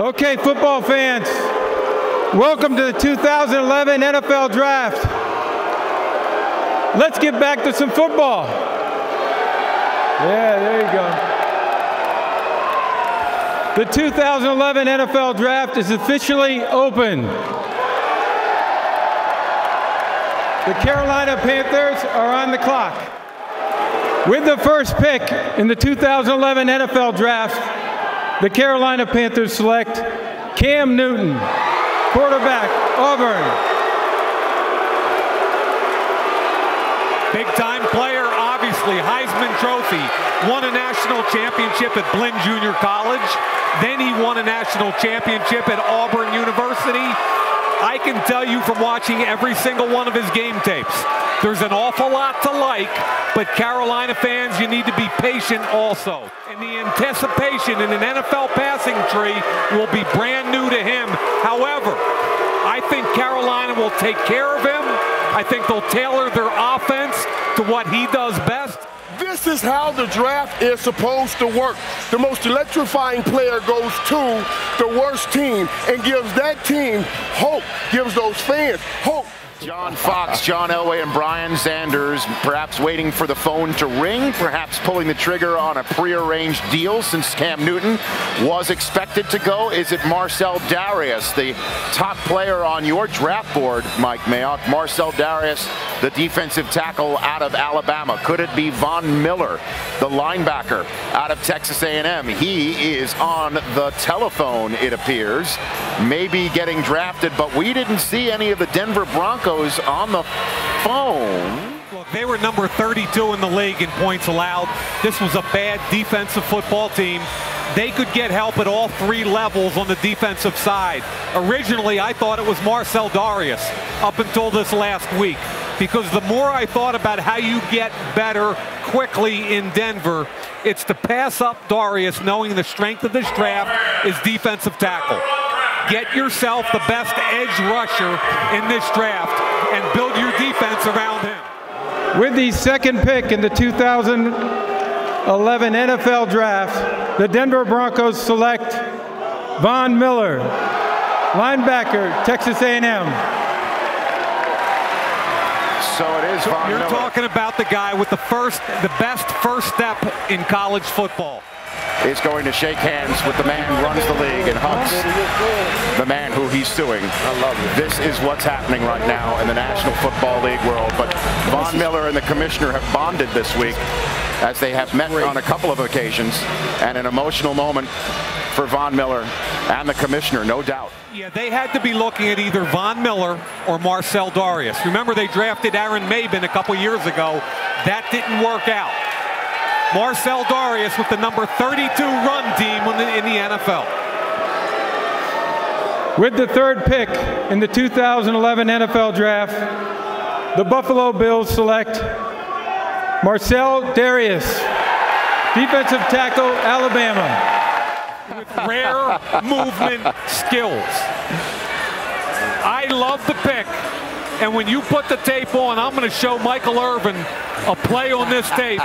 Okay, football fans, welcome to the 2011 NFL Draft. Let's get back to some football. Yeah, there you go. The 2011 NFL Draft is officially open. The Carolina Panthers are on the clock. With the first pick in the 2011 NFL Draft, the Carolina Panthers select Cam Newton, quarterback, Auburn. Big-time player, obviously. Heisman Trophy. Won a national championship at Blinn Junior College. Then he won a national championship at Auburn University. I can tell you from watching every single one of his game tapes, there's an awful lot to like, but Carolina fans, you need to be patient also. And the anticipation in an NFL passing tree will be brand new to him. However, I think Carolina will take care of him. I think they'll tailor their offense to what he does best. This is how the draft is supposed to work. The most electrifying player goes to the worst team and gives that team hope, gives those fans hope. John Fox, John Elway, and Brian Sanders perhaps waiting for the phone to ring, perhaps pulling the trigger on a prearranged deal since Cam Newton was expected to go. Is it Marcell Dareus, the top player on your draft board, Mike Mayock? Marcell Dareus, the defensive tackle out of Alabama. Could it be Von Miller, the linebacker out of Texas A&M? He is on the telephone, it appears, maybe getting drafted, but we didn't see any of the Denver Broncos on the phone. Look, they were number 32 in the league in points allowed. This was a bad defensive football team. They could get help at all three levels on the defensive side. Originally, I thought it was Marcell Dareus up until this last week, because the more I thought about how you get better quickly in Denver, it's to pass up Dareus, knowing the strength of this draft is defensive tackle. Get yourself the best edge rusher in this draft and build your defense around him. With the second pick in the 2011 NFL Draft, the Denver Broncos select Von Miller, linebacker, Texas A&M. So it is Von Miller. You're talking about the guy with the best first step in college football. Is going to shake hands with the man who runs the league and hugs the man who he's suing. I love it. This is what's happening right now in the National Football League world. But Von Miller and the commissioner have bonded this week, as they have met on a couple of occasions, and an emotional moment for Von Miller and the commissioner, no doubt. Yeah, they had to be looking at either Von Miller or Marcell Dareus. Remember, they drafted Aaron Maben a couple years ago. That didn't work out. Marcell Dareus with the number 32 run team in the NFL. With the third pick in the 2011 NFL Draft, the Buffalo Bills select Marcell Dareus, defensive tackle, Alabama. With rare movement skills. I love the pick. And when you put the tape on, I'm going to show Michael Irvin a play on this tape.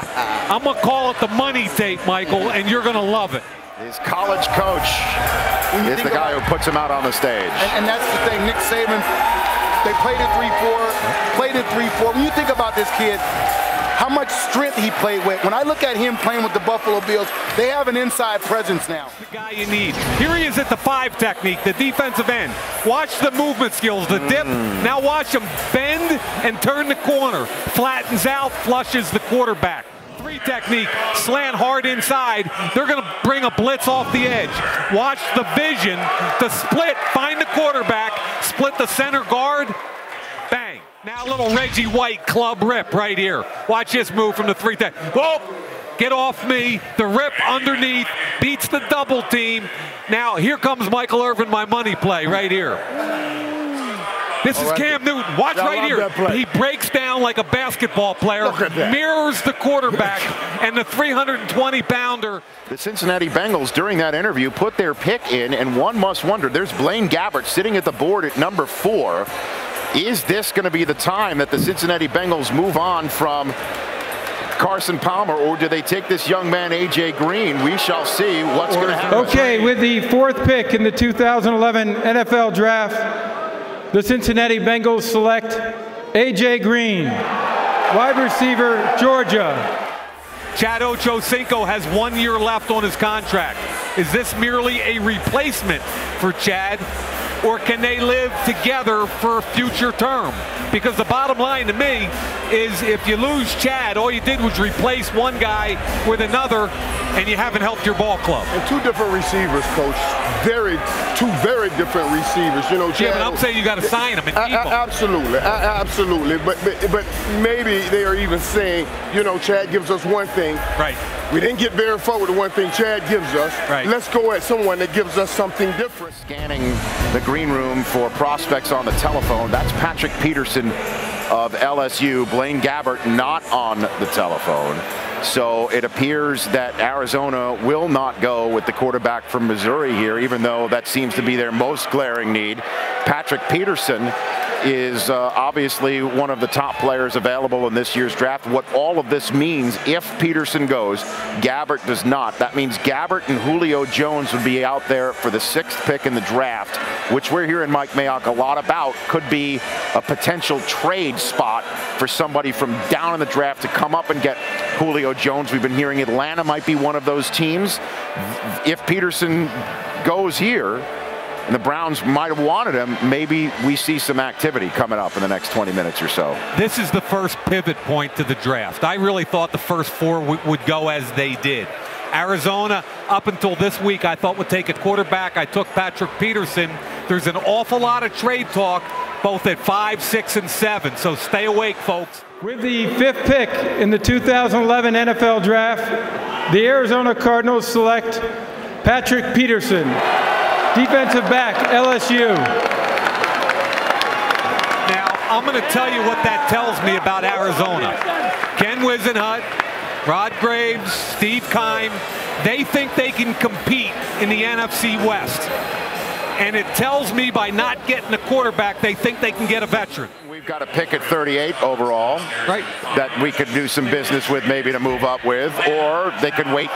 I'm going to call it the money tape, Michael, and you're going to love it. His college coach is the guy who puts him out on the stage. And that's the thing, Nick Saban, they played it 3-4, played it 3-4. When you think about this kid, how much strength he played with. When I look at him playing with the Buffalo Bills, they have an inside presence now. The guy you need. Here he is at the 5 technique, the defensive end. Watch the movement skills, the dip. Now watch him bend and turn the corner. Flattens out, flushes the quarterback. 3 technique, slant hard inside. They're going to bring a blitz off the edge. Watch the vision, the split, find the quarterback, split the center guard. Bang. Now little Reggie White club rip right here. Watch this move from the 3. Whoa! Get off me. The rip underneath. Beats the double team. Now here comes Michael Irvin, my money play right here. This is Cam Newton. Watch right here. He breaks down like a basketball player. Mirrors the quarterback and the 320-pounder. The Cincinnati Bengals, during that interview, put their pick in, and one must wonder. There's Blaine Gabbert sitting at the board at number 4. Is this going to be the time that the Cincinnati Bengals move on from Carson Palmer, or do they take this young man, A.J. Green? We shall see what's going to happen. Okay, with the fourth pick in the 2011 NFL Draft, the Cincinnati Bengals select A.J. Green, wide receiver, Georgia. Chad Ochocinco has 1 year left on his contract. Is this merely a replacement for Chad, or can they live together for a future term? Because the bottom line to me is if you lose Chad, all you did was replace one guy with another, and you haven't helped your ball club. And two different receivers, Coach. Two very different receivers. You know, Chad, yeah, but I'm saying you got to sign them and keep them. Absolutely, absolutely. But maybe they are even saying, you know, Chad gives us one thing. Right. We didn't get very far with the one thing Chad gives us. Right. Let's go at someone that gives us something different. Scanning the green room for prospects on the telephone. That's Patrick Peterson of LSU. Blaine Gabbert not on the telephone. So it appears that Arizona will not go with the quarterback from Missouri here, even though that seems to be their most glaring need. Patrick Peterson is obviously one of the top players available in this year's draft. What all of this means, if Peterson goes, Gabbert does not. That means Gabbert and Julio Jones would be out there for the sixth pick in the draft, which we're hearing Mike Mayock a lot about. Could be a potential trade spot for somebody from down in the draft to come up and get Julio Jones. We've been hearing Atlanta might be one of those teams. If Peterson goes here, and the Browns might have wanted him, maybe we see some activity coming up in the next 20 minutes or so. This is the first pivot point to the draft. I really thought the first four would go as they did. Arizona, up until this week, I thought would take a quarterback. I took Patrick Peterson. There's an awful lot of trade talk, both at 5, 6, and 7. So stay awake, folks. With the fifth pick in the 2011 NFL Draft, the Arizona Cardinals select Patrick Peterson, defensive back, LSU. Now, I'm going to tell you what that tells me about Arizona. Ken Wisenhunt, Rod Graves, Steve Keim, they think they can compete in the NFC West. And it tells me by not getting a quarterback, they think they can get a veteran. We've got a pick at 38 overall, right, that we could do some business with, maybe to move up with, or they could wait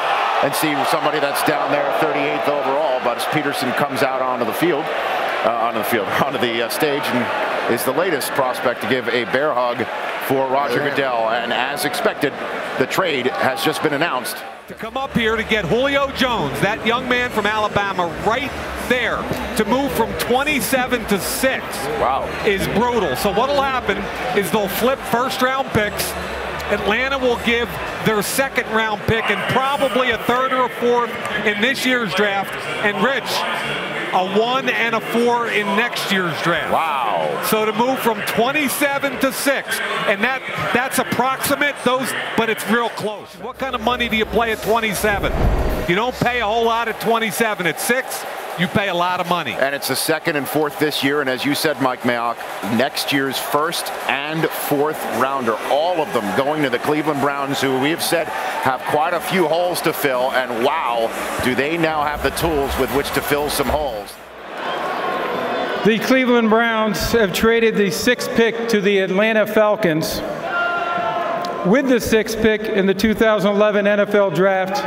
and see somebody that's down there at 38th overall. But as Peterson comes out onto the field, onto the stage, and is the latest prospect to give a bear hug for Roger Goodell. And as expected, the trade has just been announced. To come up here to get Julio Jones, that young man from Alabama, right there, to move from 27 to 6 is brutal. So what'll happen is they'll flip first-round picks. Atlanta will give their second-round pick and probably a third or a fourth in this year's draft. And Rich, a 1 and a 4 in next year's draft. Wow. So to move from 27 to 6, and that's approximate, but it's real close. What kind of money do you play at 27? You don't pay a whole lot at 27. At 6, you pay a lot of money. And it's the second and fourth this year, and as you said, Mike Mayock, next year's first and fourth rounder, all of them going to the Cleveland Browns, who we have said have quite a few holes to fill, and wow, do they now have the tools with which to fill some holes. The Cleveland Browns have traded the sixth pick to the Atlanta Falcons. With the sixth pick in the 2011 NFL Draft,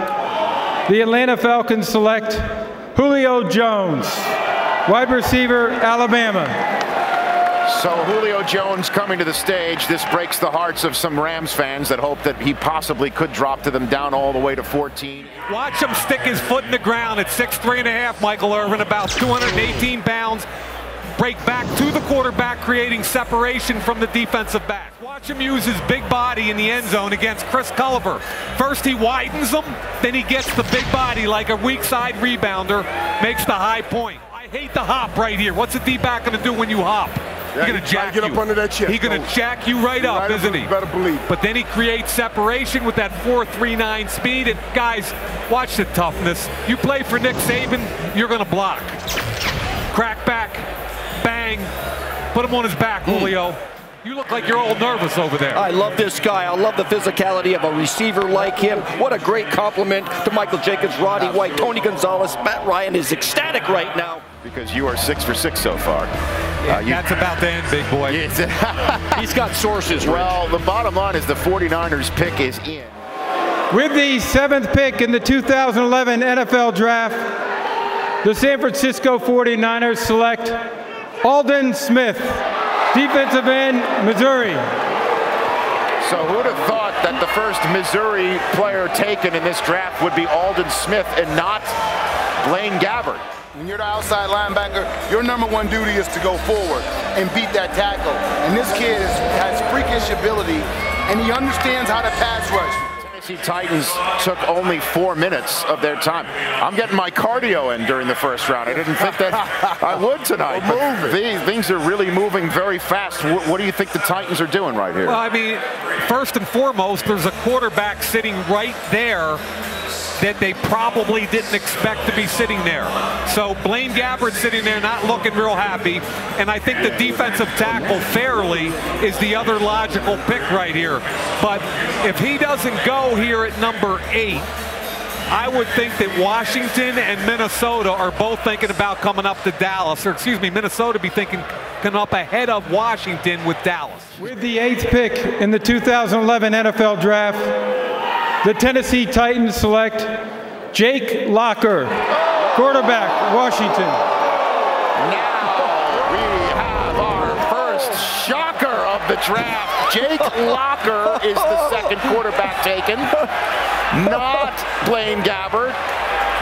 the Atlanta Falcons select Julio Jones, wide receiver, Alabama. So Julio Jones coming to the stage. This breaks the hearts of some Rams fans that hope that he possibly could drop to them down all the way to 14. Watch him stick his foot in the ground at 6'3½", Michael Irvin, about 218 pounds. Break back to the quarterback, creating separation from the defensive back. Watch him use his big body in the end zone against Chris Culliver. First he widens them, then he gets the big body like a weak side rebounder, makes the high point. I hate the hop right here. What's a D-back going to do when you hop? He's going to jack you. Up under that chest. He's going to jack you right up, isn't he? Better believe. But then he creates separation with that 4.39 speed. And guys, watch the toughness. You play for Nick Saban, you're going to block. Crack back. Bang. Put him on his back, Julio. You look like you're all nervous over there. I love this guy. I love the physicality of a receiver like him. What a great compliment to Michael Jacobs, Roddy White, Tony Gonzalez. Matt Ryan is ecstatic right now. because you are 6 for 6 so far. Yeah, that's about the end, big boy. He's got sources. Well, the bottom line is the 49ers pick is in. With the 7th pick in the 2011 NFL Draft, the San Francisco 49ers select Aldon Smith, defensive end, Missouri. So who'd have thought that the first Missouri player taken in this draft would be Aldon Smith and not Blaine Gabbert? When you're the outside linebacker, your number 1 duty is to go forward and beat that tackle. And this kid has freakish ability, and he understands how to pass rush. Tennessee Titans took only 4 minutes of their time. I'm getting my cardio in during the first round. I didn't think that I would tonight. Things are really moving very fast. What do you think the Titans are doing right here? Well, I mean, first and foremost, there's a quarterback sitting right there that they probably didn't expect to be sitting there. So Blaine Gabbert sitting there not looking real happy, and I think the defensive tackle fairly is the other logical pick right here. But if he doesn't go here at number 8, I would think that Washington and Minnesota are both thinking about coming up to Dallas, or excuse me, Minnesota be thinking coming up ahead of Washington with Dallas. With the 8th pick in the 2011 NFL Draft, the Tennessee Titans select Jake Locker, quarterback, Washington. Now we have our first shocker of the draft. Jake Locker is the second quarterback taken, not Blaine Gabbert.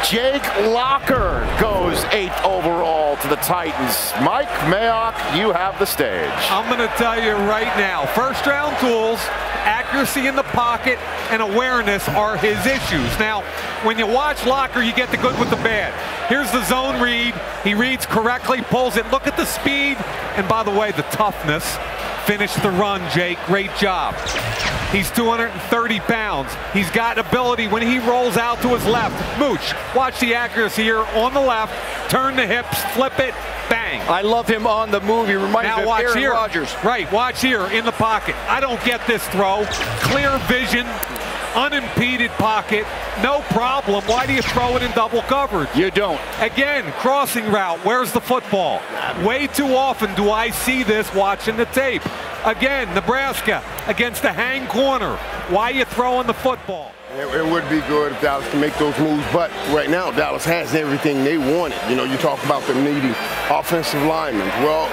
Jake Locker goes 8th overall to the Titans. Mike Mayock, you have the stage. I'm going to tell you right now, first round tools, accuracy in the pocket, and awareness are his issues. Now, when you watch Locker, you get the good with the bad. Here's the zone read. He reads correctly, pulls it. Look at the speed. And by the way, the toughness. Finish the run, Jake. Great job. He's 230 pounds. He's got ability when he rolls out to his left. Mooch, watch the accuracy here on the left. Turn the hips, flip it, bang. I love him on the move. He reminds me of Aaron Rodgers. Right, watch here in the pocket. I don't get this throw. Clear vision. Unimpeded pocket, no problem. Why do you throw it in double coverage? You don't. Again, crossing route, where's the football? Way too often do I see this watching the tape. Again, Nebraska against the hang corner. Why are you throwing the football? It would be good if Dallas can make those moves, but right now Dallas has everything they wanted. You know, you talk about them needing offensive linemen. Well,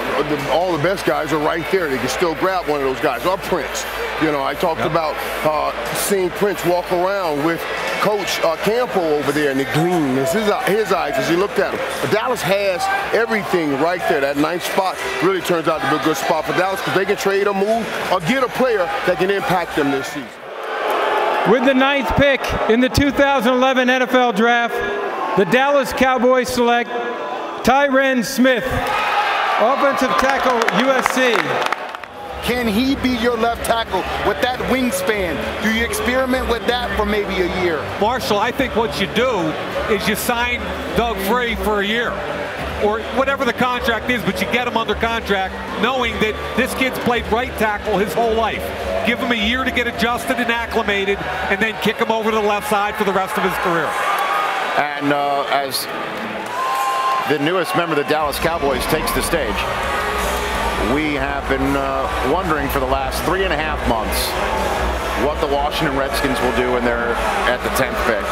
all the best guys are right there. They can still grab one of those guys. Or Prince. You know, I talked about seeing Prince walk around with Coach Campo over there in the green. This is his eyes as he looked at him. But Dallas has everything right there. That 9th spot really turns out to be a good spot for Dallas because they can trade a move or get a player that can impact them this season. With the 9th pick in the 2011 NFL Draft, the Dallas Cowboys select Tyron Smith, offensive tackle, USC. Can he be your left tackle with that wingspan? Do you experiment with that for maybe a year? Marcell, I think what you do is you sign Doug Free for a year, or whatever the contract is, but you get him under contract knowing that this kid's played right tackle his whole life. Give him a year to get adjusted and acclimated, and then kick him over to the left side for the rest of his career. And as the newest member of the Dallas Cowboys takes the stage, we have been wondering for the last 3.5 months what the Washington Redskins will do when they're at the 10th pick.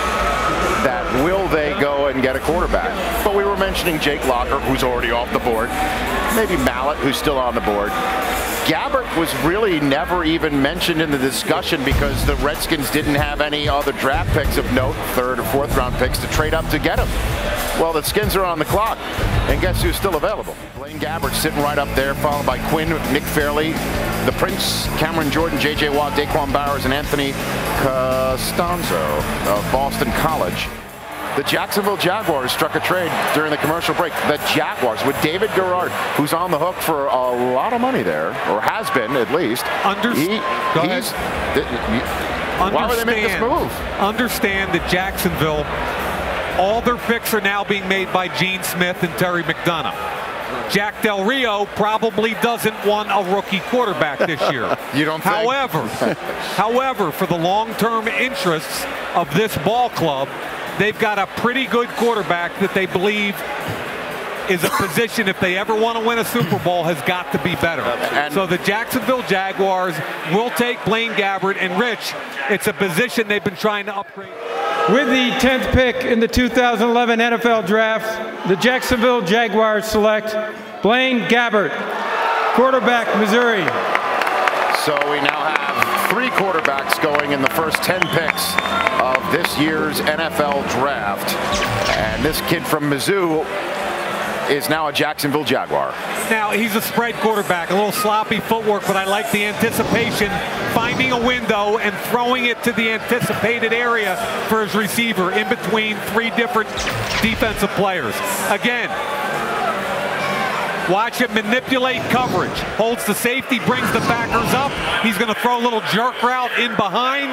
That will they go and get a quarterback? But we were mentioning Jake Locker, who's already off the board. Maybe Mallett, who's still on the board. Gabbert was really never even mentioned in the discussion because the Redskins didn't have any other draft picks of note, 3rd or 4th round picks, to trade up to get him. Well, the Skins are on the clock, and guess who's still available? Blaine Gabbert sitting right up there, followed by Quinn, Nick Fairley, the Prince, Cameron Jordan, J.J. Watt, Daquan Bowers, and Anthony Costanzo of Boston College. The Jacksonville Jaguars struck a trade during the commercial break. The Jaguars with David Garrard, who's on the hook for a lot of money there, or has been at least. Why would they make this move? Understand that Jacksonville, all their picks are now being made by Gene Smith and Terry McDonough. Jack Del Rio probably doesn't want a rookie quarterback this year. You don't think? However, for the long-term interests of this ball club, they've got a pretty good quarterback that they believe is a position, if they ever want to win a Super Bowl, has got to be better. And so the Jacksonville Jaguars will take Blaine Gabbert. And Rich, it's a position they've been trying to upgrade. With the 10th pick in the 2011 NFL Draft, the Jacksonville Jaguars select Blaine Gabbert, quarterback, Missouri. So we now have three quarterbacks going in the first 10 picks of this year's NFL Draft. And this kid from Mizzou is now a Jacksonville Jaguar. Now, he's a spread quarterback, a little sloppy footwork, but I like the anticipation, finding a window and throwing it to the anticipated area for his receiver in between three different defensive players. Again, watch him manipulate coverage. Holds the safety, brings the backers up. He's going to throw a little jerk route in behind.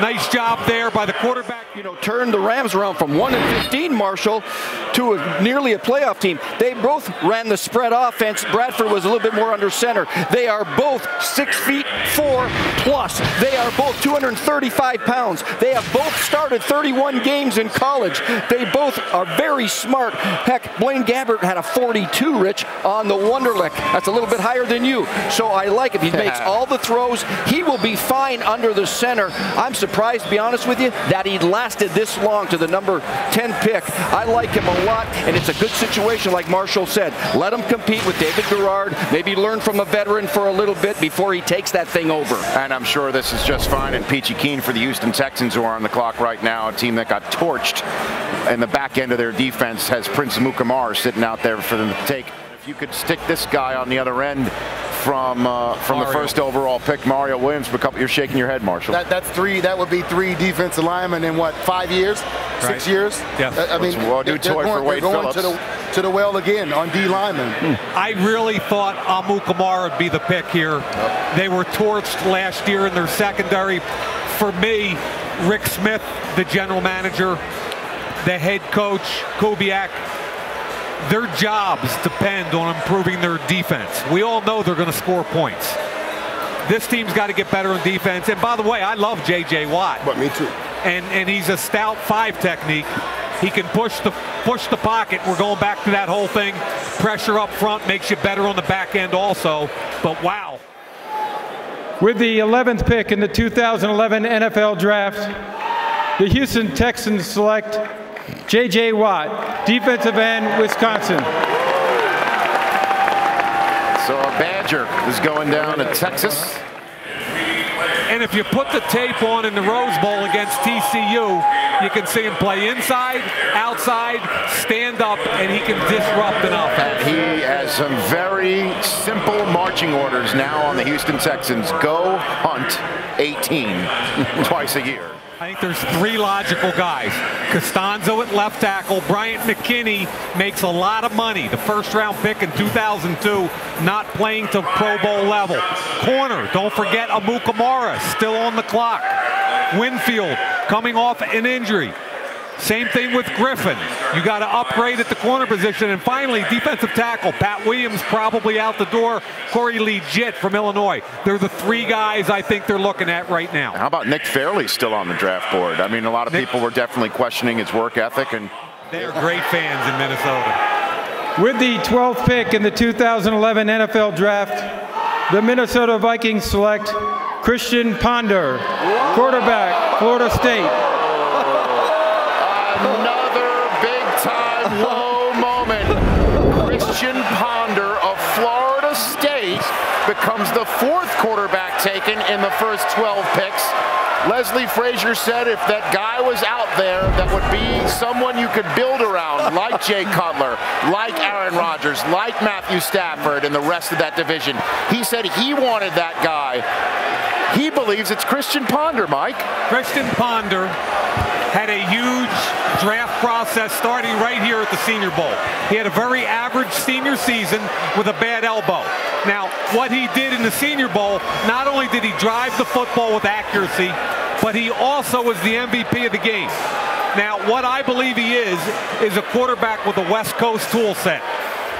Nice job there by the quarterback. You know, turned the Rams around from 1-15, Marshall, to nearly a playoff team. They both ran the spread offense. Bradford was a little bit more under center. They are both 6'4" plus. They are both 235 pounds. They have both started 31 games in college. They both are very smart. Heck, Blaine Gabbert had a 42, Rich, on the Wonderlic. That's a little bit higher than you. So I like it. He makes all the throws. He will be fine under the center. I'm surprised, to be honest with you, that he lasted this long to the number 10 pick. I like him a lot, and it's a good situation, like Marshall said. Let him compete with David Garrard, maybe learn from a veteran for a little bit before he takes that thing over. And I'm sure this is just fine. And Peachy Keen for the Houston Texans, who are on the clock right now, a team that got torched in the back end of their defense, has Prince Mukamar sitting out there for them to take. If you could stick this guy on the other end from the first overall pick, Mario Williams, but you're shaking your head, Marshall. That would be three defensive linemen in what, 5 years? Right. 6 years? Yeah. I mean, they're going to the well again on D linemen. I really thought Amu Kamara would be the pick here. Yep. They were torched last year in their secondary. For me, Rick Smith, the general manager, the head coach, Kubiak, their jobs depend on improving their defense. We all know they're going to score points. This team's got to get better on defense. And by the way, I love J.J. Watt. But me too. And he's a stout 5 technique. He can push the pocket. We're going back to that whole thing. Pressure up front makes you better on the back end also. But wow. With the 11th pick in the 2011 NFL Draft, the Houston Texans select J.J. Watt, defensive end, Wisconsin. So a Badger is going down to Texas. And if you put the tape on in the Rose Bowl against TCU, you can see him play inside, outside, stand up, and he can disrupt an offense. And he has some very simple marching orders now on the Houston Texans. Go hunt 18 twice a year. I think there's three logical guys. Costanzo at left tackle. Bryant McKinney makes a lot of money. The first round pick in 2002, not playing to Pro Bowl level. Corner, don't forget Amu Kamara, still on the clock. Winfield coming off an injury. Same thing with Griffin. You got to upgrade at the corner position. And finally, defensive tackle. Pat Williams probably out the door. Corey Leggett from Illinois. They're the three guys I think they're looking at right now. How about Nick Fairley still on the draft board? I mean, a lot of people were definitely questioning his work ethic. And they're great fans in Minnesota. With the 12th pick in the 2011 NFL Draft, the Minnesota Vikings select Christian Ponder, quarterback, Florida State. Christian Ponder of Florida State becomes the 4th quarterback taken in the first 12 picks. Leslie Frazier said if that guy was out there, that would be someone you could build around, like Jay Cutler, like Aaron Rodgers, like Matthew Stafford, and the rest of that division. He said he wanted that guy. He believes it's Christian Ponder, Mike. Christian Ponder had a huge draft process starting right here at the Senior Bowl. He had a very average senior season with a bad elbow. Now, what he did in the Senior Bowl, not only did he drive the football with accuracy, but he also was the MVP of the game. Now, what I believe he is a quarterback with a West Coast tool set.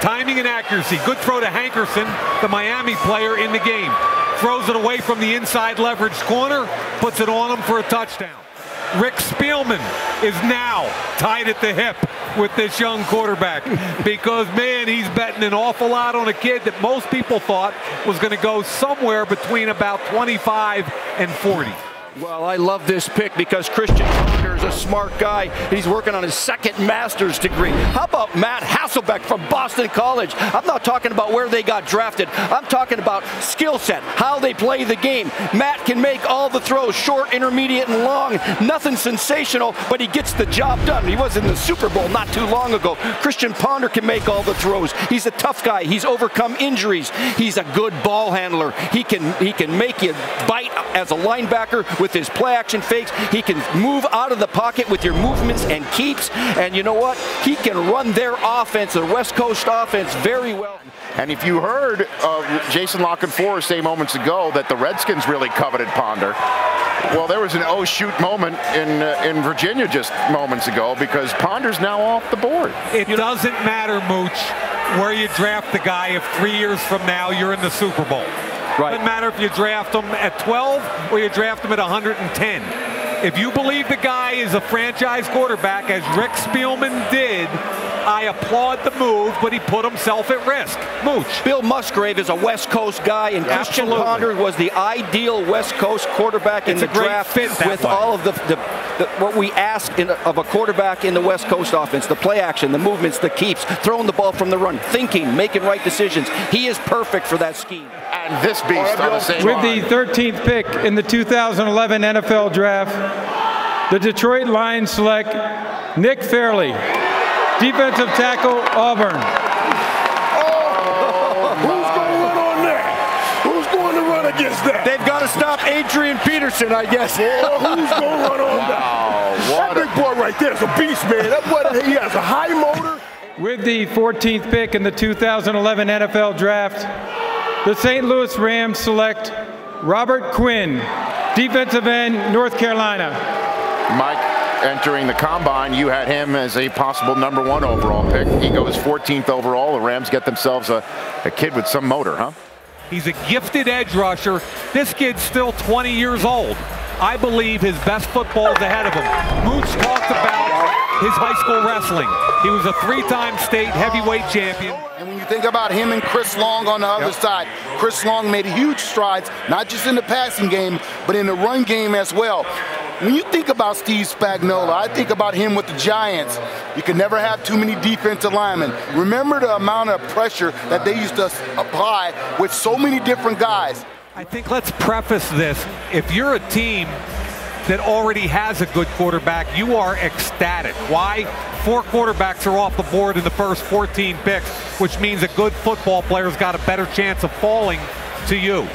Timing and accuracy. Good throw to Hankerson, the Miami player in the game. Throws it away from the inside leverage corner, puts it on him for a touchdown. Rick Spielman is now tied at the hip with this young quarterback, because, man, he's betting an awful lot on a kid that most people thought was going to go somewhere between about 25 and 40. Well, I love this pick because Christian Ponder is a smart guy. He's working on his second master's degree. How about Matt Hasselbeck from Boston College? I'm not talking about where they got drafted. I'm talking about skill set, how they play the game. Matt can make all the throws, short, intermediate, and long. Nothing sensational, but he gets the job done. He was in the Super Bowl not too long ago. Christian Ponder can make all the throws. He's a tough guy. He's overcome injuries. He's a good ball handler. He can make you bite as a linebacker with his play action fakes. He can move out of the pocket with your movements and keeps. And you know what? He can run their offense, the West Coast offense, very well. And if you heard Jason Lock and Forrest say moments ago that the Redskins really coveted Ponder, well, there was an oh shoot moment in Virginia just moments ago, because Ponder's now off the board. It doesn't matter, Mooch, where you draft the guy if 3 years from now you're in the Super Bowl. Right. Doesn't matter if you draft him at 12 or you draft him at 110. If you believe the guy is a franchise quarterback, as Rick Spielman did, I applaud the move, but he put himself at risk. Mooch. Bill Musgrave is a West Coast guy, and Christian Ponder was the ideal West Coast quarterback in the draft with all of the what we ask of a quarterback in the West Coast offense: the play action, the movements, the keeps, throwing the ball from the run, thinking, making right decisions. He is perfect for that scheme. And this beast on the same line. With the 13th pick in the 2011 NFL Draft, the Detroit Lions select Nick Fairley, defensive tackle, Auburn. Oh, who's going to run on that? Who's going to run against that? They've got to stop Adrian Peterson, I guess. Oh, who's going to run on that? That big boy right there is a beast, man. That boy, he has a high motor. With the 14th pick in the 2011 NFL Draft, the St. Louis Rams select Robert Quinn, defensive end, North Carolina. Mike, entering the combine, you had him as a possible #1 overall pick. He goes 14th overall. The Rams get themselves a kid with some motor, huh? He's a gifted edge rusher. This kid's still 20 years old. I believe his best football's ahead of him. Mooch talked about his high school wrestling. He was a three-time state heavyweight champion. And when you think about him and Chris Long on the other side, Chris Long made huge strides, not just in the passing game, but in the run game as well. When you think about Steve Spagnuolo, I think about him with the Giants. You can never have too many defensive linemen. Remember the amount of pressure that they used to apply with so many different guys. I think let's preface this. If you're a team that already has a good quarterback, you are ecstatic. Why? Four quarterbacks are off the board in the first 14 picks, which means a good football player's got a better chance of falling to you.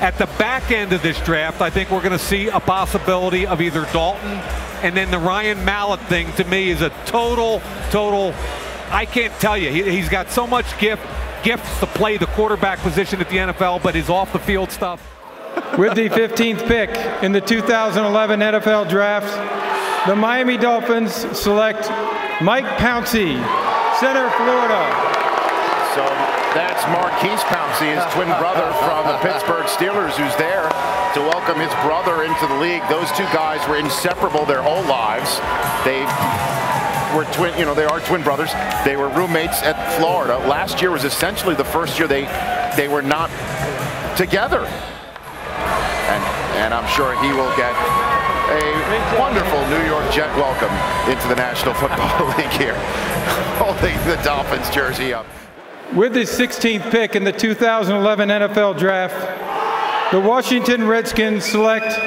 At the back end of this draft, I think we're going to see a possibility of either Dalton, and then the Ryan Mallett thing, to me, is a total, I can't tell you. He's got so much gifts to play the quarterback position at the NFL, but his off-the-field stuff. With the 15th pick in the 2011 NFL Draft, the Miami Dolphins select Mike Pouncey, center, Florida. So that's Marquise Pouncey, his twin brother from the Pittsburgh Steelers, who's there to welcome his brother into the league. Those two guys were inseparable their whole lives. They were twin, you know, they are twin brothers. They were roommates at Florida. Last year was essentially the first year they were not together. And I'm sure he will get a wonderful New York Jet welcome into the National Football League here, holding the Dolphins jersey up. With the 16th pick in the 2011 NFL Draft, the Washington Redskins select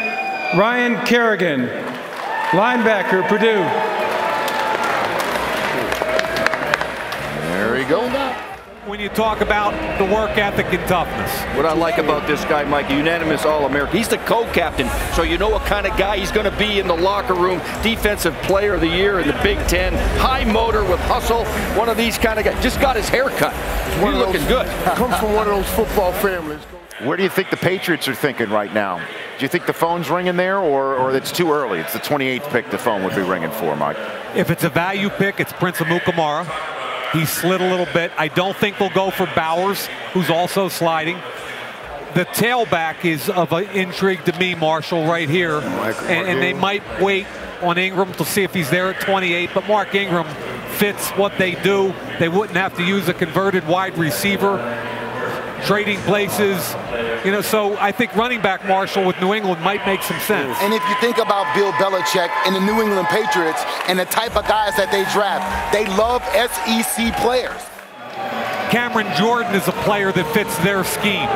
Ryan Kerrigan, linebacker, Purdue. There we go. When you talk about the work ethic and toughness. What I like about this guy, Mike, unanimous All-American. He's the co-captain, so you know what kind of guy he's going to be in the locker room. Defensive Player of the Year in the Big Ten. High motor with hustle. One of these kind of guys. Just got his hair cut. He's looking good. Comes from one of those football families. Where do you think the Patriots are thinking right now? Do you think the phone's ringing there, or it's too early? It's the 28th pick the phone would be ringing for, Mike. If it's a value pick, it's Prince Amukamara. He slid a little bit. I don't think they'll go for Bowers, who's also sliding. The tailback is of an intrigue to me, Marshall, right here. And they might wait on Ingram to see if he's there at 28. But Mark Ingram, fits what they do. They wouldn't have to use a converted wide receiver, trading places. You know, so I think running back Marshall with New England might make some sense. And if you think about Bill Belichick and the New England Patriots and the type of guys that they draft, they love SEC players. Cameron Jordan is a player that fits their scheme.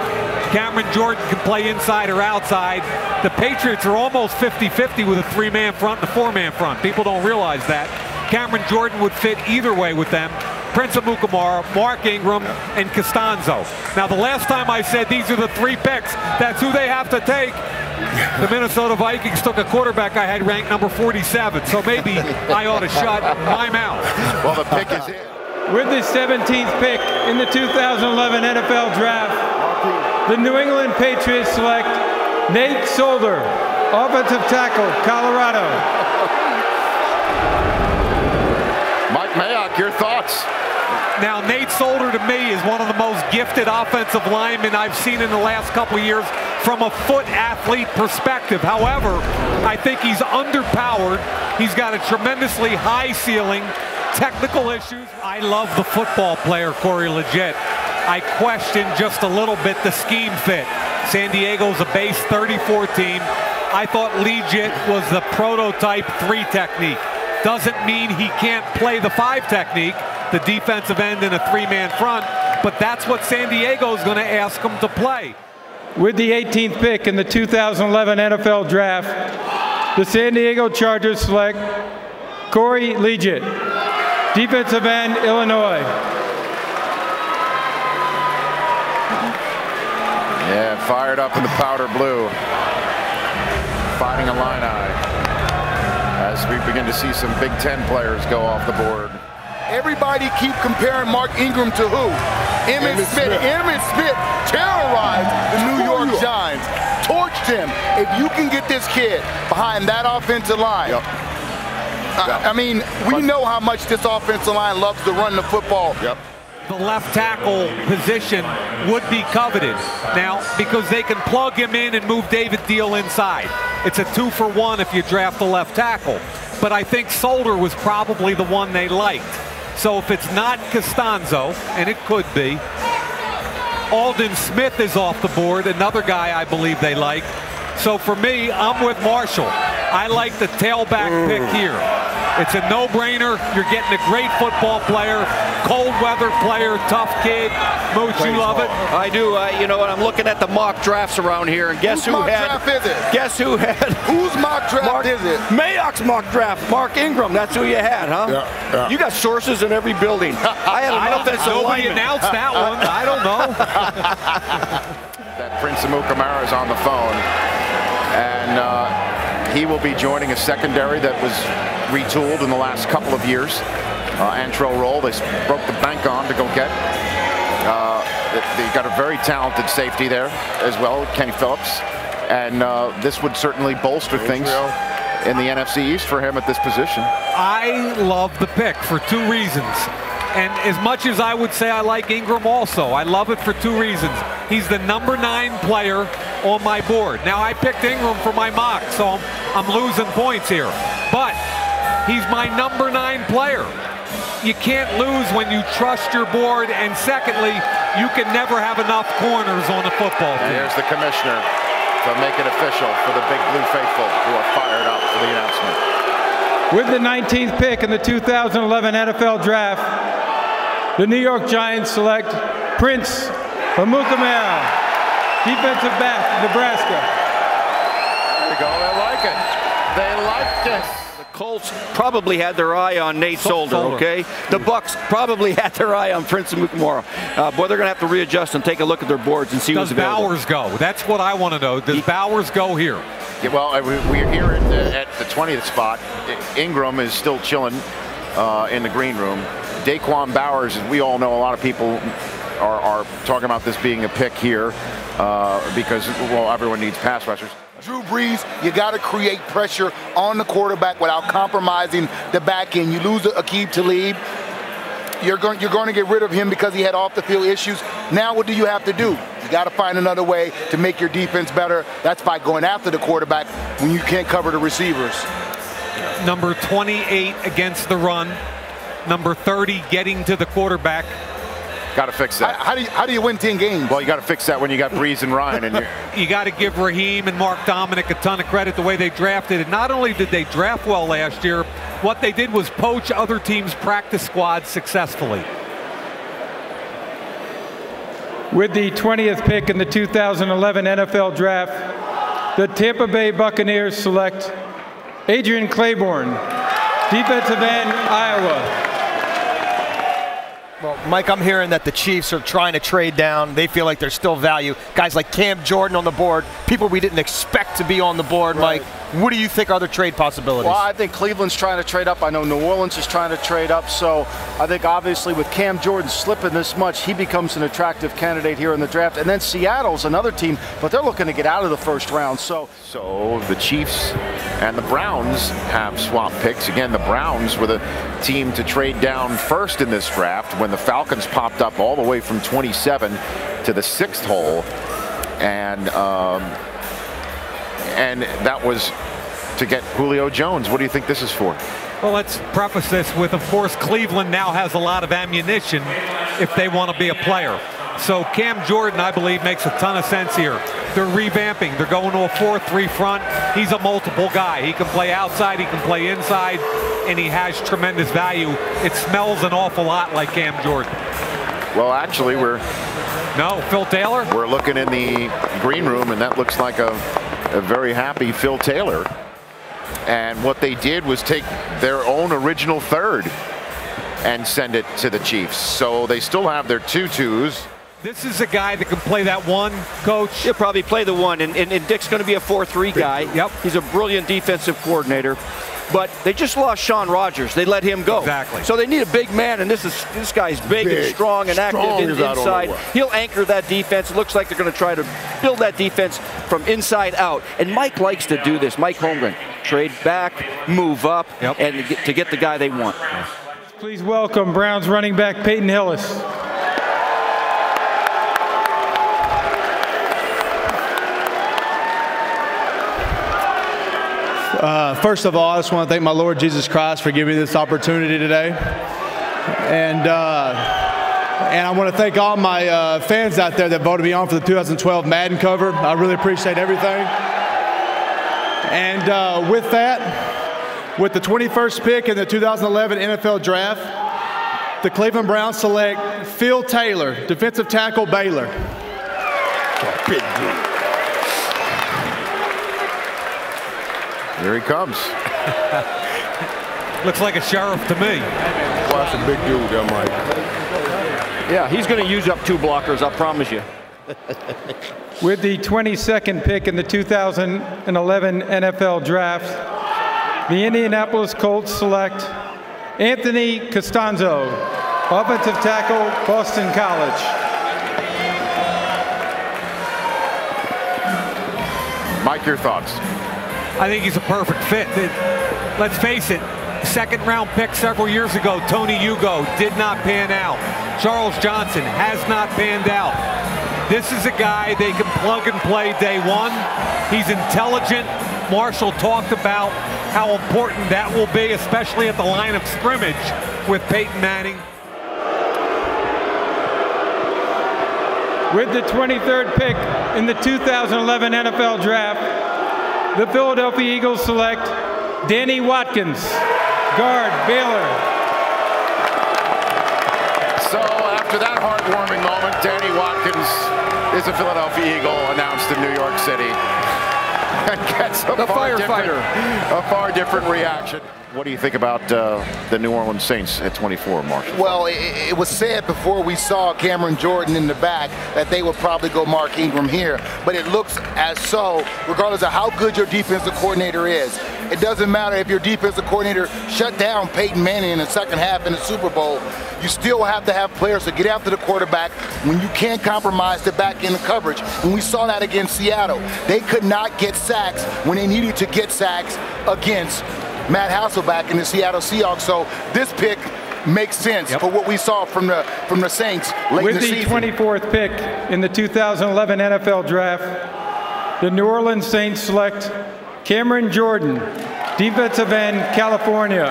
Cameron Jordan can play inside or outside. The Patriots are almost 50-50 with a three-man front and a four-man front. People don't realize that. Cameron Jordan would fit either way with them. Prince Amukamara, Mark Ingram, and Costanzo. Now, the last time I said these are the three picks, that's who they have to take. The Minnesota Vikings took a quarterback I had ranked number 47, so maybe I ought to shut my mouth. Well, the pick is in. With the 17th pick in the 2011 NFL Draft, the New England Patriots select Nate Solder, offensive tackle, Colorado. Mike Mayock, your thoughts? Now, Nate Solder to me is one of the most gifted offensive linemen I've seen in the last couple of years from a foot athlete perspective. However, I think he's underpowered. He's got a tremendously high ceiling. Technical issues. I love the football player, Corey Legett. I question just a little bit the scheme fit. San Diego's a base 34 team. I thought Legett was the prototype 3 technique. Doesn't mean he can't play the 5 technique, the defensive end in a 3-man front, but that's what San Diego's going to ask him to play. With the 18th pick in the 2011 NFL Draft, the San Diego Chargers select Corey Legett, defensive end, Illinois. Yeah, fired up in the powder blue. Fighting Illini. As we begin to see some Big Ten players go off the board. Everybody keep comparing Mark Ingram to who? Emmitt Smith. Emmitt Smith terrorized the New York Giants. Torched him. If you can get this kid behind that offensive line, yep. I mean, we know how much this offensive line loves to run the football. Yep. The left tackle position would be coveted now because they can plug him in and move David Deal inside. It's a 2-for-1 if you draft the left tackle. But I think Solder was probably the one they liked. So if it's not Costanzo, and it could be, Aldon Smith is off the board, another guy I believe they like. So for me, I'm with Marshall. I like the tailback pick here. It's a no-brainer. You're getting a great football player, cold-weather player, tough kid. Moach, you love it? I do. You know what? I'm looking at the mock drafts around here, and guess whose mock draft is it? Mayock's mock draft. Mark Ingram. That's who you had, huh? Yeah, yeah. You got sources in every building. I had an offensive lineman. Nobody announced that one. I don't know. That Prince Amukamara is on the phone, and he will be joining a secondary that was retooled in the last couple of years. Antrell Roll, they broke the bank on to go get. They got a very talented safety there as well, Kenny Phillips. And this would certainly bolster things in the NFC East for him at this position. I love the pick for 2 reasons. And as much as I would say I like Ingram also, I love it for 2 reasons. He's the number 9 player on my board. Now, I picked Ingram for my mock, so I'm losing points here. But he's my number 9 player. You can't lose when you trust your board. And secondly, you can never have enough corners on a football team. And here's the commissioner to make it official for the Big Blue faithful who are fired up for the announcement. With the 19th pick in the 2011 NFL Draft, the New York Giants select Prince Amukamara, defensive back, Nebraska. There you go. They like it. They like this. The Colts probably had their eye on Nate Solder, okay? The Bucks probably had their eye on Prince Amukamara. Boy, they're going to have to readjust and take a look at their boards and see who's available. Does Bowers go? That's what I want to know. Does Bowers go here? Yeah, well, we're here at the 20th spot. Ingram is still chilling in the green room. Daquan Bowers, as we all know, a lot of people are talking about this being a pick here because, well, everyone needs pass rushers. Drew Brees, you got to create pressure on the quarterback without compromising the back end. You lose Aqib Talib. You're going to get rid of him because he had off-the-field issues. Now what do you have to do? You got to find another way to make your defense better. That's by going after the quarterback when you can't cover the receivers. Number 28 against the run. number 30 getting to the quarterback. Got to fix that. How do you win 10 games? Well, you got to fix that when you got Breeze and Ryan in here. You got to give Raheem and Mark Dominick a ton of credit the way they drafted. And not only did they draft well last year, what they did was poach other teams' practice squads successfully. With the 20th pick in the 2011 NFL Draft, the Tampa Bay Buccaneers select Adrian Claiborne, defensive end, Iowa. Well, Mike, I'm hearing that the Chiefs are trying to trade down. They feel like there's still value. Guys like Cam Jordan on the board, people we didn't expect to be on the board, right. Mike, what do you think are the trade possibilities? Well, I think Cleveland's trying to trade up. I know New Orleans is trying to trade up. So I think obviously with Cam Jordan slipping this much, he becomes an attractive candidate here in the draft. And then Seattle's another team, but they're looking to get out of the first round. So the Chiefs and the Browns have swap picks. Again, the Browns were the team to trade down first in this draft when the Falcons popped up all the way from 27 to the 6th hole, and that was to get Julio Jones. What do you think this is for? Well, let's preface this with, of course, Cleveland now has a lot of ammunition if they want to be a player. So Cam Jordan, I believe, makes a ton of sense here. They're revamping. They're going to a 4-3 front. He's a multiple guy. He can play outside. He can play inside. And he has tremendous value. It smells an awful lot like Cam Jordan. Well, actually, Phil Taylor? We're looking in the green room, and that looks like a very happy Phil Taylor. And what they did was take their own original third and send it to the Chiefs. So they still have their 2-2s. This is a guy that can play that one, Coach. He'll probably play the one, and Dick's going to be a 4-3 guy. Yep. He's a brilliant defensive coordinator. But they just lost Sean Rodgers. They let him go. Exactly. So they need a big man, and this guy's big and strong and active inside. He'll anchor that defense. It looks like they're going to try to build that defense from inside out. And Mike likes to do this. Mike Holmgren, trade back, move up, and to get the guy they want. Please welcome Browns running back Peyton Hillis. First of all, I just want to thank my Lord Jesus Christ for giving me this opportunity today. And I want to thank all my fans out there that voted me on for the 2012 Madden cover. I really appreciate everything. And with the 21st pick in the 2011 NFL Draft, the Cleveland Browns select Phil Taylor, defensive tackle, Baylor. Big deal. Here he comes. Looks like a sheriff to me. Well, that's a big dude there, Mike. Yeah, he's going to use up two blockers, I promise you. With the 22nd pick in the 2011 NFL Draft, the Indianapolis Colts select Anthony Costanzo, offensive tackle, Boston College. Mike, your thoughts? I think he's a perfect fit. Let's face it, second round pick several years ago, Tony Hugo, did not pan out. Charles Johnson has not panned out. This is a guy they can plug and play day one. He's intelligent. Marshall talked about how important that will be, especially at the line of scrimmage with Peyton Manning. With the 23rd pick in the 2011 NFL Draft, the Philadelphia Eagles select Danny Watkins, guard, Baylor. So after that heartwarming moment, Danny Watkins is a Philadelphia Eagle announced in New York City. And gets a far different reaction. What do you think about the New Orleans Saints at 24, Marshall? Well, it was said before we saw Cameron Jordan in the back that they would probably go Mark Ingram here. But it looks as so, regardless of how good your defensive coordinator is, it doesn't matter if your defensive coordinator shut down Peyton Manning in the second half in the Super Bowl. You still have to have players to get after the quarterback when you can't compromise the back end coverage. And we saw that against Seattle. They could not get sacks when they needed to get sacks against Matt Hasselbeck in the Seattle Seahawks. So this pick makes sense for what we saw from the Saints late in the season. With the 24th pick in the 2011 NFL Draft, the New Orleans Saints select Cameron Jordan, defensive end, California.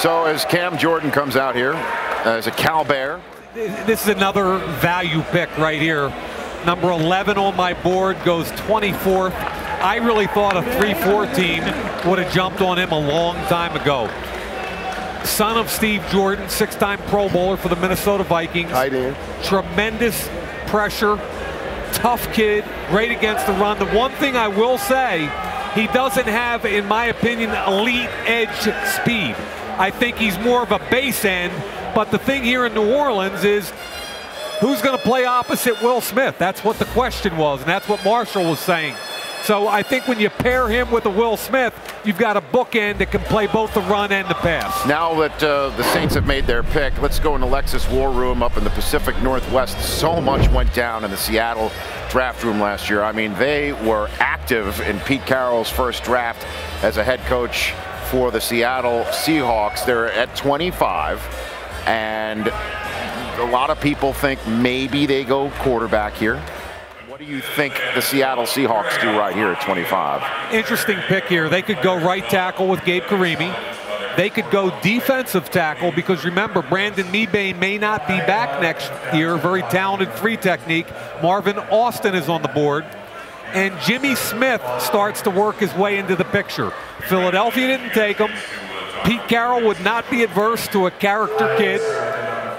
So as Cam Jordan comes out here as a Cal Bear. This is another value pick right here. Number 11 on my board goes 24th. I really thought a 3-4 team would have jumped on him a long time ago. Son of Steve Jordan, six-time Pro Bowler for the Minnesota Vikings. I did. Tremendous pressure, tough kid, great against the run. The one thing I will say, he doesn't have, in my opinion, elite edge speed. I think he's more of a base end, but the thing here in New Orleans is who's going to play opposite Will Smith? That's what the question was, and that's what Marcell was saying. So I think when you pair him with a Will Smith, you've got a bookend that can play both the run and the pass. Now that the Saints have made their pick, let's go in the Lexus War Room up in the Pacific Northwest. So much went down in the Seattle draft room last year. I mean, they were active in Pete Carroll's first draft as a head coach for the Seattle Seahawks. They're at 25, and a lot of people think maybe they go quarterback here. What do you think the Seattle Seahawks do right here at 25? Interesting pick here. They could go right tackle with Gabe Karimi. They could go defensive tackle because, remember, Brandon Mebane may not be back next year. Very talented three technique. Marvin Austin is on the board. And Jimmy Smith starts to work his way into the picture. Philadelphia didn't take him. Pete Carroll would not be adverse to a character kid.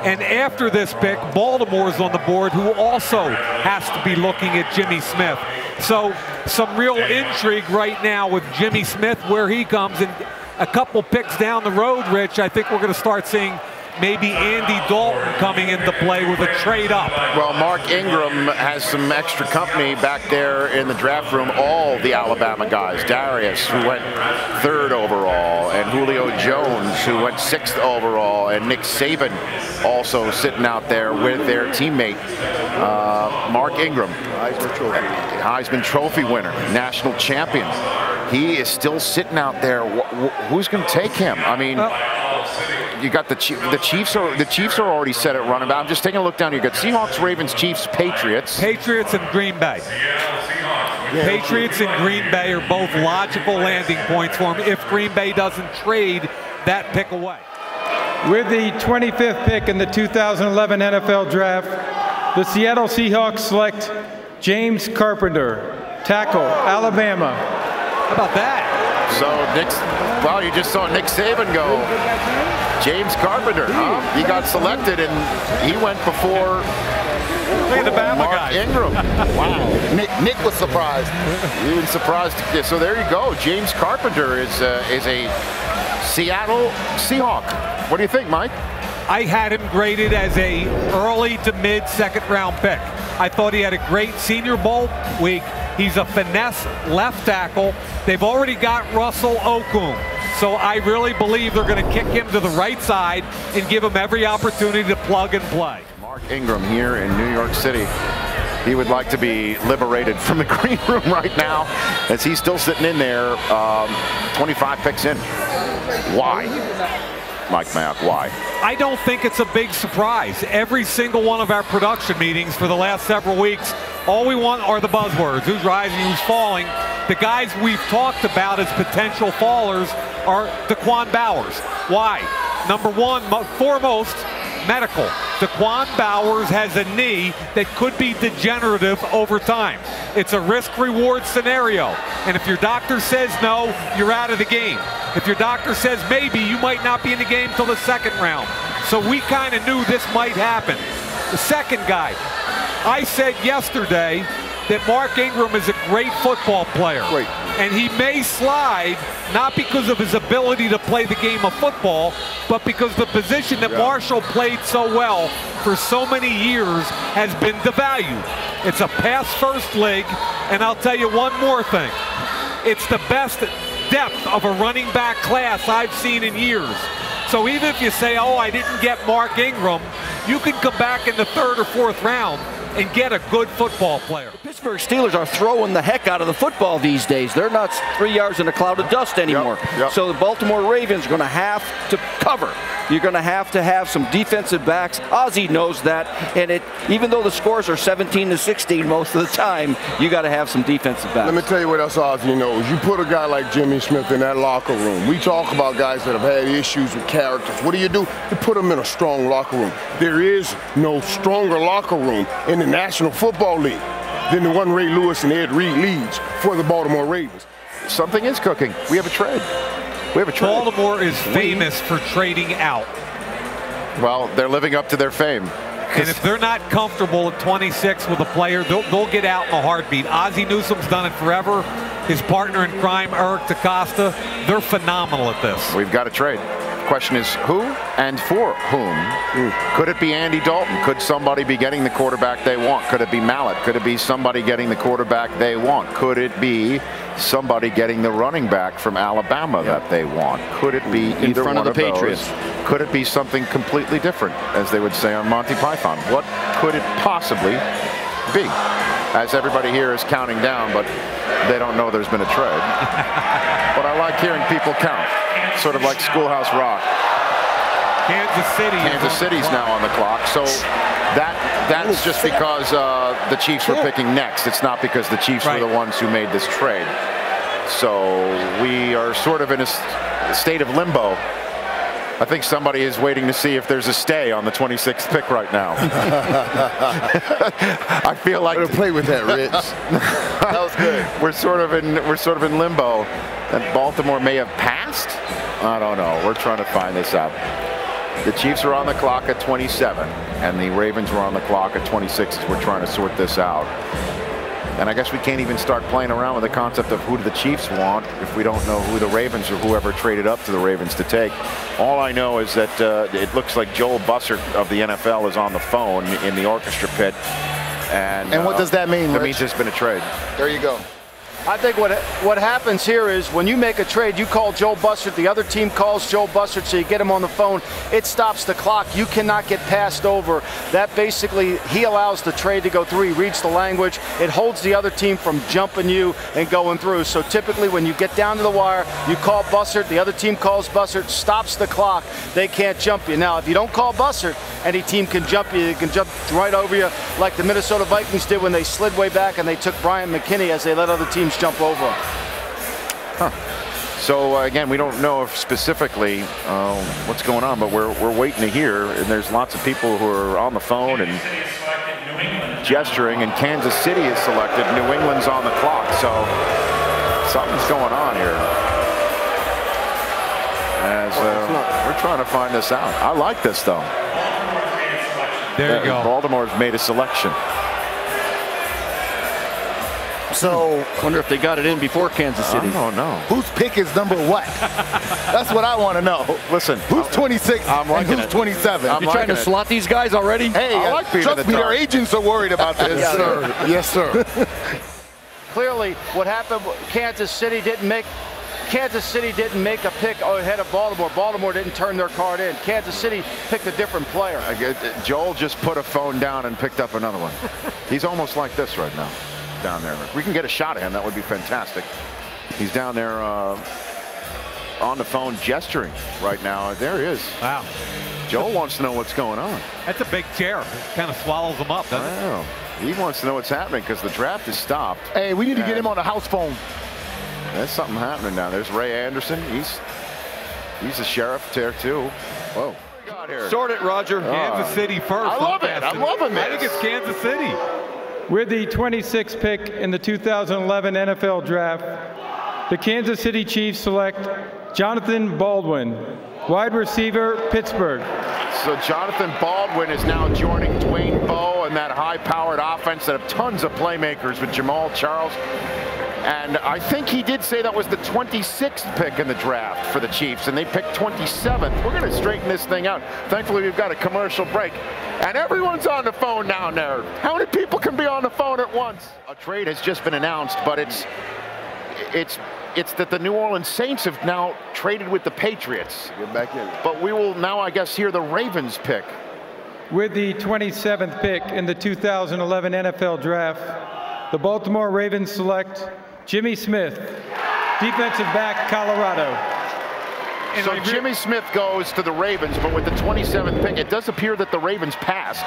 And after this pick, Baltimore's on the board, who also has to be looking at Jimmy Smith. So some real intrigue right now with Jimmy Smith, where he comes. And a couple picks down the road, Rich, I think we're going to start seeing maybe Andy Dalton coming into play with a trade up. Well, Mark Ingram has some extra company back there in the draft room. All the Alabama guys, Dareus, who went 3rd overall, and Julio Jones, who went 6th overall, and Nick Saban also sitting out there with their teammate, Mark Ingram, Heisman Trophy winner, national champion. He is still sitting out there. Who's going to take him? I mean, you got the Chiefs are already set at running back. I'm just taking a look down here. You got Seahawks, Ravens, Chiefs, Patriots. Patriots and Green Bay. Yeah, Patriots and Green Bay are both logical landing points for him if Green Bay doesn't trade that pick away. With the 25th pick in the 2011 NFL Draft, the Seattle Seahawks select James Carpenter, tackle, Alabama. How about that? So, wow, you just saw Nick Saban go. James Carpenter, he got selected, and he went before Mark Ingram. Wow. Nick was surprised. He was surprised. So there you go. James Carpenter is a Seattle Seahawk. What do you think, Mike? I had him graded as a early to mid second-round pick. I thought he had a great Senior Bowl week. He's a finesse left tackle. They've already got Russell Okung. So I really believe they're going to kick him to the right side and give him every opportunity to plug and play. Mark Ingram here in New York City. He would like to be liberated from the green room right now as he's still sitting in there, 25 picks in. Why? Mike Mayock, why? I don't think it's a big surprise. Every single one of our production meetings for the last several weeks, all we want are the buzzwords. Who's rising, who's falling. The guys we've talked about as potential fallers are Daquan Bowers. Why? Number one, foremost, medical. Daquan Bowers has a knee that could be degenerative over time. It's a risk-reward scenario. And if your doctor says no, you're out of the game. If your doctor says maybe, you might not be in the game till the second round. So we kind of knew this might happen. The second guy, I said yesterday that Mark Ingram is a great football player. Great. And he may slide, not because of his ability to play the game of football, but because the position that Marcell played so well for so many years has been devalued. It's a pass-first league, and I'll tell you one more thing. It's the best depth of a running back class I've seen in years. So even if you say, oh, I didn't get Mark Ingram, you can come back in the 3rd or 4th round and get a good football player. Pittsburgh Steelers are throwing the heck out of the football these days. They're not 3 yards in a cloud of dust anymore. Yep. So the Baltimore Ravens are going to have to cover. You're going to have some defensive backs. Ozzie knows that. And it, even though the scores are 17 to 16 most of the time, you got to have some defensive backs. Let me tell you what else Ozzie knows. You put a guy like Jimmy Smith in that locker room. We talk about guys that have had issues with characters. What do? You put them in a strong locker room. There is no stronger locker room in the National Football League than the one Ray Lewis and Ed Reed leads for the Baltimore Ravens. Something is cooking. We have a trade. We have a trade. Baltimore is famous for trading out. Well, they're living up to their fame. And if they're not comfortable at 26 with a player, they'll get out in a heartbeat. Ozzie Newsom's done it forever. His partner in crime, Eric DaCosta, they're phenomenal at this. We've got a trade. Question is who and for whom? Could it be Andy Dalton? Could somebody be getting the quarterback they want? Could it be Mallett? Could it be somebody getting the quarterback they want? Could it be somebody getting the running back from Alabama that they want? Could it be in either front one of the Patriots? Those? Could it be something completely different, as they would say on Monty Python? What could it possibly be? As everybody here is counting down, but they don't know there's been a trade. But I like hearing people count. Sort of like Schoolhouse Rock. Kansas City's now on the clock. So that's just because the Chiefs were picking next. It's not because the Chiefs were the ones who made this trade. So we are sort of in a state of limbo. I think somebody is waiting to see if there's a stay on the 26th pick right now. I feel like to play with that, Rich. That was good. We're sort of in limbo, and Baltimore may have passed. I don't know. We're trying to find this out. The Chiefs are on the clock at 27, and the Ravens were on the clock at 26 as we're trying to sort this out. And I guess we can't even start playing around with the concept of who do the Chiefs want if we don't know who the Ravens or whoever traded up to the Ravens to take. All I know is that it looks like Joel Bussert of the NFL is on the phone in the orchestra pit. And what does that mean? That means there's been a trade. There you go. I think what happens here is when you make a trade, you call Joel Bussert, the other team calls Joel Bussert, so you get him on the phone. It stops the clock. You cannot get passed over. That basically, he allows the trade to go through. He reads the language. It holds the other team from jumping you and going through. So typically when you get down to the wire, you call Bussert, the other team calls Bussert, stops the clock. They can't jump you. Now, if you don't call Bussert, any team can jump you. They can jump right over you like the Minnesota Vikings did when they slid way back and they took Brian McKinney as they let other teams jump over. So again, we don't know if specifically what's going on, but we're waiting to hear, and there's lots of people who are on the phone and gesturing, and Kansas City is selected. New England's on the clock, so something's going on here. As we're trying to find this out. I like this, though. There you go. Baltimore's made a selection. So wonder if they got it in before Kansas City. I don't know. Whose pick is number what? That's what I want to know. Listen, who's 26 and who's 27? I'm trying to slot these guys already? Hey, trust me, our agents are worried about this. Yes, sir. Yes, sir. Clearly, what happened, Kansas City didn't make a pick ahead of Baltimore. Baltimore didn't turn their card in. Kansas City picked a different player. Joel just put a phone down and picked up another one. He's almost like this right now. Down there. If we can get a shot at him, that would be fantastic. He's down there on the phone gesturing right now. There he is. Wow. Joel wants to know what's going on. That's a big chair. It kind of swallows him up, doesn't it? He wants to know what's happening because the draft is stopped. Hey, we need to get him on the house phone. There's something happening now. There's Ray Anderson. He's the sheriff there too. Whoa. Sort it, Roger. Kansas City first. I love it. I'm loving this. I think it's Kansas City. With the 26th pick in the 2011 NFL Draft, the Kansas City Chiefs select Jonathan Baldwin, wide receiver, Pittsburgh. So Jonathan Baldwin is now joining Dwayne Bowe and that high-powered offense that have tons of playmakers with Jamal Charles. And I think he did say that was the 26th pick in the draft for the Chiefs, and they picked 27th. We're going to straighten this thing out. Thankfully, we've got a commercial break, and everyone's on the phone down there. How many people can be on the phone at once? A trade has just been announced, but it's that the New Orleans Saints have now traded with the Patriots. Get back in. But we will now, I guess, hear the Ravens pick. With the 27th pick in the 2011 NFL Draft, the Baltimore Ravens select Jimmy Smith, defensive back, Colorado. And so Jimmy Smith goes to the Ravens, but with the 27th pick, it does appear that the Ravens passed,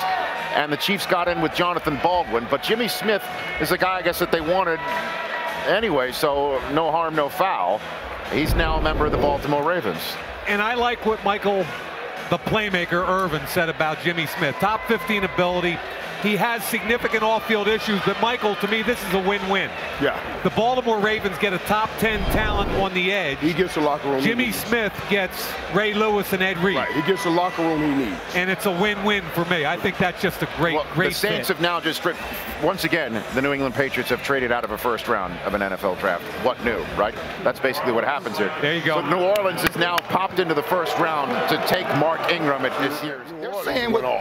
and the Chiefs got in with Jonathan Baldwin. But Jimmy Smith is the guy, I guess, that they wanted anyway, so no harm, no foul. He's now a member of the Baltimore Ravens. And I like what Michael, the playmaker, Irvin, said about Jimmy Smith. Top 15 ability. He has significant off-field issues, but Michael, to me, this is a win-win. Yeah. The Baltimore Ravens get a top 10 talent on the edge. He gets the locker room Jimmy Smith gets Ray Lewis and Ed Reed. Right. He gets the locker room he needs. And it's a win-win for me. I think that's just a great, great fit. The Saints have now just stripped. Once again, the New England Patriots have traded out of a first round of an NFL draft. What new, right? That's basically what happens here. There you go. So New Orleans has now popped into the first round to take Mark Ingram at this year's.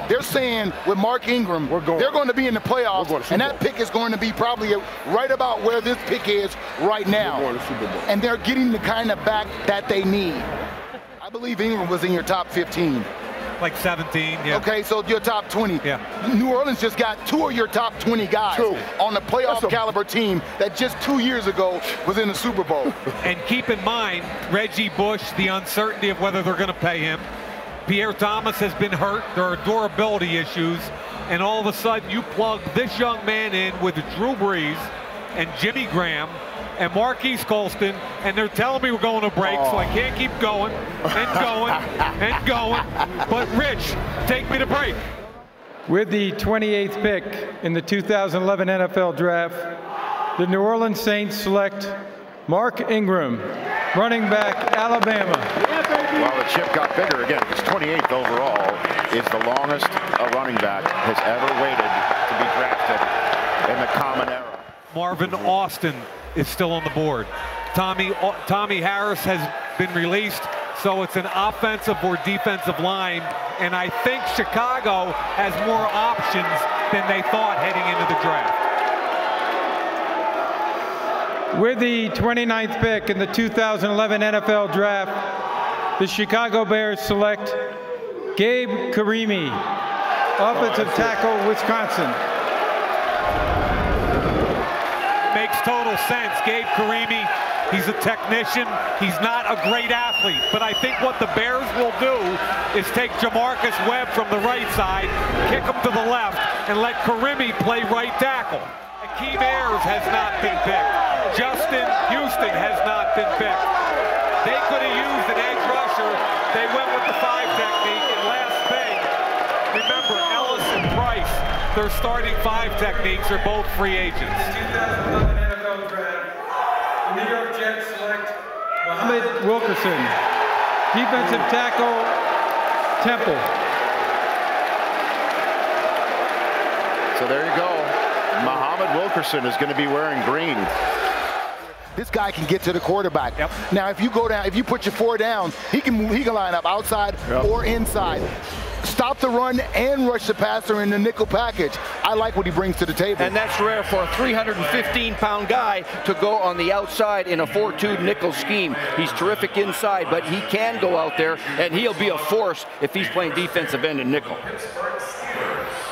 They're saying with Mark Ingram, they're going to be in the playoffs, and that pick is going to be probably right about where this pick is right now. And they're getting the kind of back that they need. I believe Ingram was in your top 15. Like 17, yeah. Okay, so your top 20. Yeah. New Orleans just got two of your top 20 guys on the playoff caliber team that just 2 years ago was in the Super Bowl. And keep in mind, Reggie Bush, the uncertainty of whether they're going to pay him. Pierre Thomas has been hurt. There are durability issues. And all of a sudden, you plug this young man in with Drew Brees and Jimmy Graham and Marquise Colston, and they're telling me we're going to break, so I can't keep going and going and going. But, Rich, take me to break. With the 28th pick in the 2011 NFL Draft, the New Orleans Saints select Mark Ingram, running back, Alabama. Well, the chip got bigger again. It's 28th overall. Is the longest a running back has ever waited to be drafted in the common era. Marvin Austin is still on the board. Tommy Harris has been released, so it's an offensive or defensive line, and I think Chicago has more options than they thought heading into the draft. With the 29th pick in the 2011 NFL Draft, the Chicago Bears select Gabe Karimi, offensive tackle, Wisconsin. Makes total sense. Gabe Karimi, he's a technician. He's not a great athlete, but I think what the Bears will do is take Jamarcus Webb from the right side, kick him to the left, and let Karimi play right tackle. Akeem Ayers has not been picked. Justin Houston has not been picked. They could have used an edge rusher. They went with the 5 technique. Remember, Ellis and Price, their starting 5 techniques are both free agents. 2011 NFL Draft, the New York Jets select Muhammad Wilkerson, defensive tackle, Temple. So there you go. Muhammad Wilkerson is going to be wearing green. This guy can get to the quarterback. Yep. Now, if you go down, if you put your 4 down, he can line up outside or inside. Stop the run and rush the passer in the nickel package. I like what he brings to the table. And that's rare for a 315-pound guy to go on the outside in a 4-2 nickel scheme. He's terrific inside, but he can go out there, and he'll be a force if he's playing defensive end and nickel.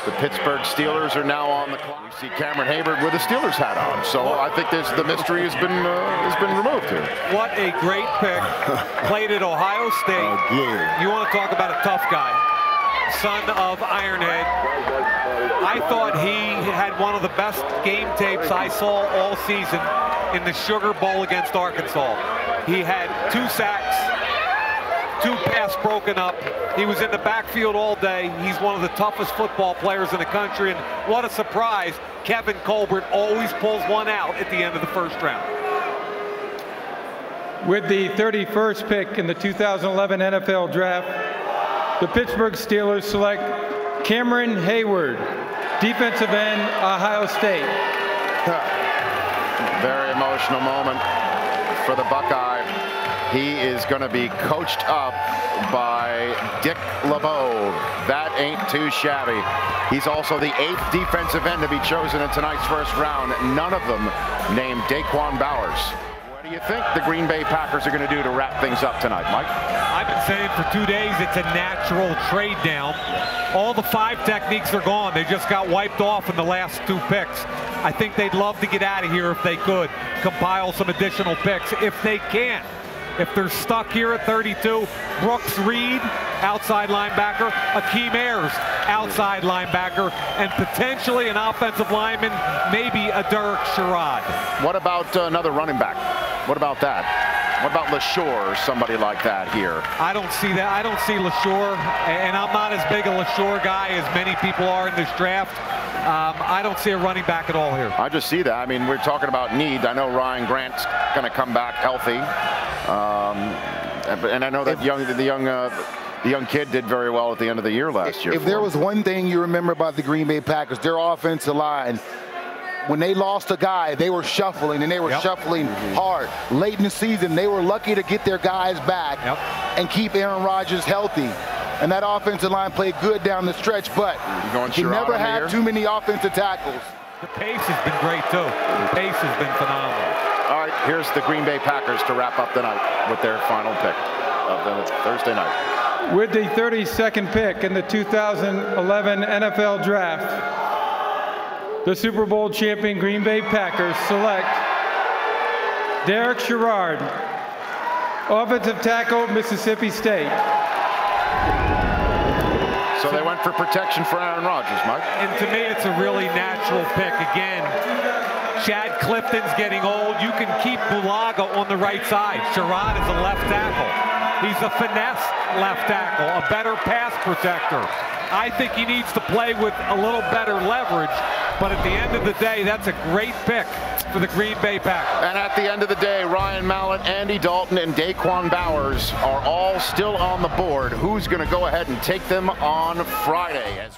The Pittsburgh Steelers are now on the clock. You see Cameron Hayward with a Steelers hat on, so I think the mystery has been removed here. What a great pick. Played at Ohio State. You want to talk about a tough guy. Son of Ironhead. I thought he had one of the best game tapes I saw all season in the Sugar Bowl against Arkansas. He had 2 sacks, 2 pass broken up. He was in the backfield all day. He's one of the toughest football players in the country, and what a surprise. Kevin Colbert always pulls one out at the end of the first round. With the 31st pick in the 2011 NFL Draft, the Pittsburgh Steelers select Cameron Hayward, defensive end, Ohio State. Very emotional moment for the Buckeye. He is going to be coached up by Dick LeBeau. That ain't too shabby. He's also the 8th defensive end to be chosen in tonight's first round. None of them named Daquan Bowers. Do you think the Green Bay Packers are going to do to wrap things up tonight, Mike? I've been saying for 2 days it's a natural trade down. All the 5 techniques are gone. They just got wiped off in the last 2 picks. I think they'd love to get out of here if they could, compile some additional picks. If they can't, if they're stuck here at 32, Brooks Reed, outside linebacker, Akeem Ayers, outside linebacker, and potentially an offensive lineman, maybe a Derek Sherrod. What about another running back? What about that? What about LeSure or somebody like that here? I don't see that. I don't see LeSure, and I'm not as big a LeSure guy as many people are in this draft. I don't see a running back at all here. I just see that. I mean, we're talking about need. I know Ryan Grant's going to come back healthy, and I know that the young kid did very well at the end of the year last year. If there was one thing you remember about the Green Bay Packers, their offensive line. When they lost a guy, they were shuffling, and they were shuffling hard. Late in the season, they were lucky to get their guys back and keep Aaron Rodgers healthy. And that offensive line played good down the stretch, but he never had too many offensive tackles. The pace has been great, too. The pace has been phenomenal. All right, here's the Green Bay Packers to wrap up the night with their final pick of the Thursday night. With the 32nd pick in the 2011 NFL Draft, the Super Bowl champion Green Bay Packers select Derek Sherrod, offensive tackle, Mississippi State. So they went for protection for Aaron Rodgers, Mike. And to me, it's a really natural pick. Again, Chad Clifton's getting old. You can keep Bulaga on the right side. Sherrod is a left tackle. He's a finesse left tackle, a better pass protector. I think he needs to play with a little better leverage. But at the end of the day, that's a great pick for the Green Bay Packers. And at the end of the day, Ryan Mallett, Andy Dalton, and Daquan Bowers are all still on the board. Who's going to go ahead and take them on Friday?